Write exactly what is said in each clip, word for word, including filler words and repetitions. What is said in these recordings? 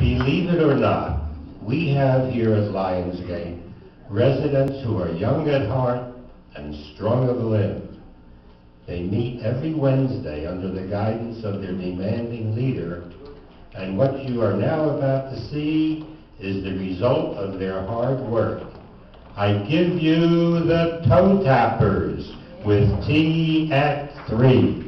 Believe it or not, we have here at Lions Gate residents who are young at heart and strong of limb. They meet every Wednesday under the guidance of their demanding leader, and what you are now about to see is the result of their hard work. I give you the Toe Tappers with Tea at Three.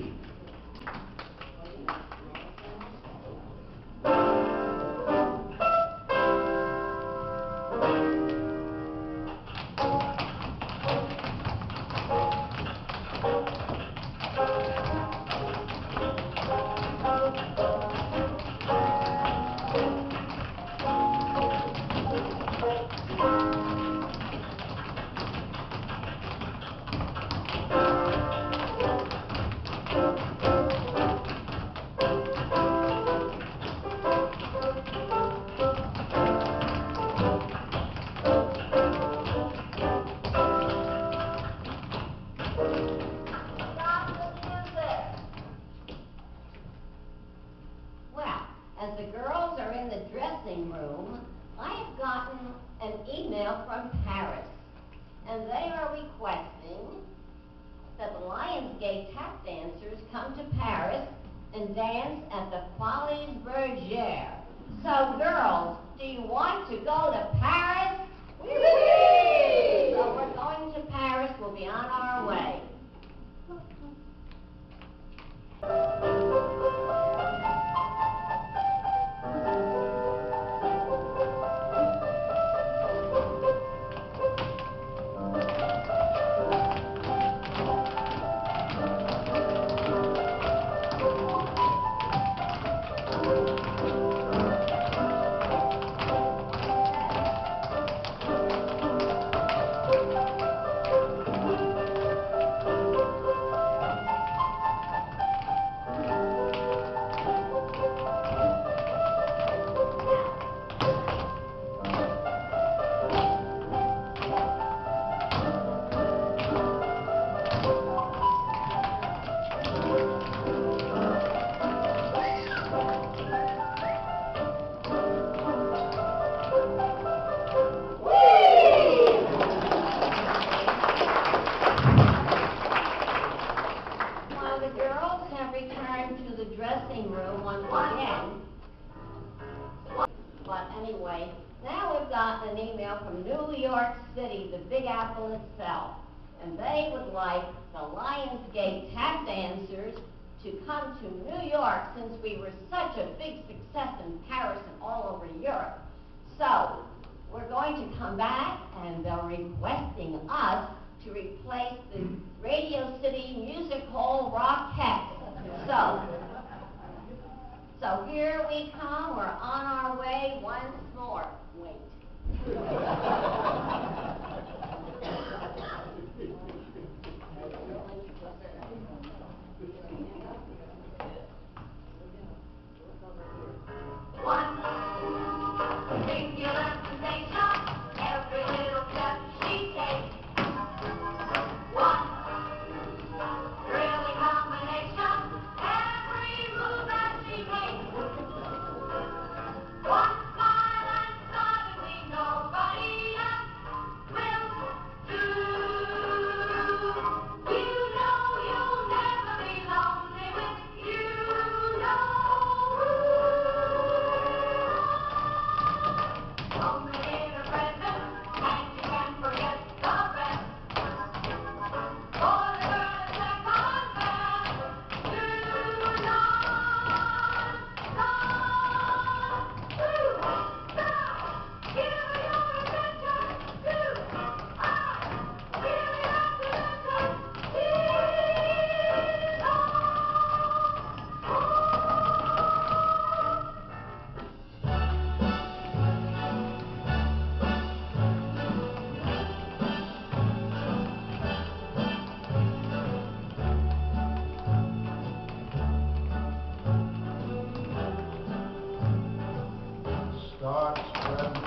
Start spreading